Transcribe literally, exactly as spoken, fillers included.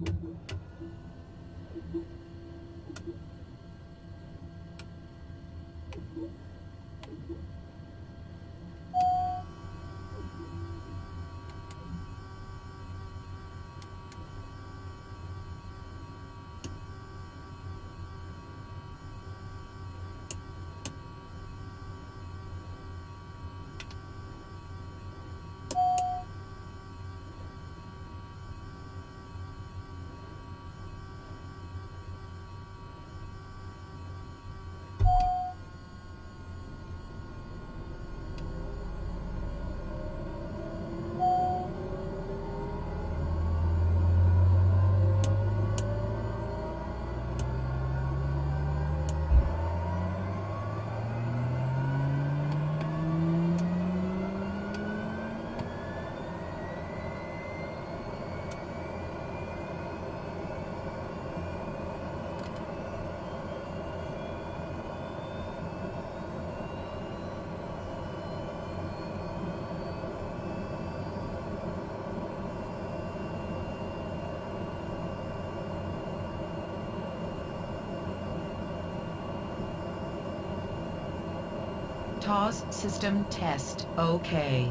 T O S system test, okay.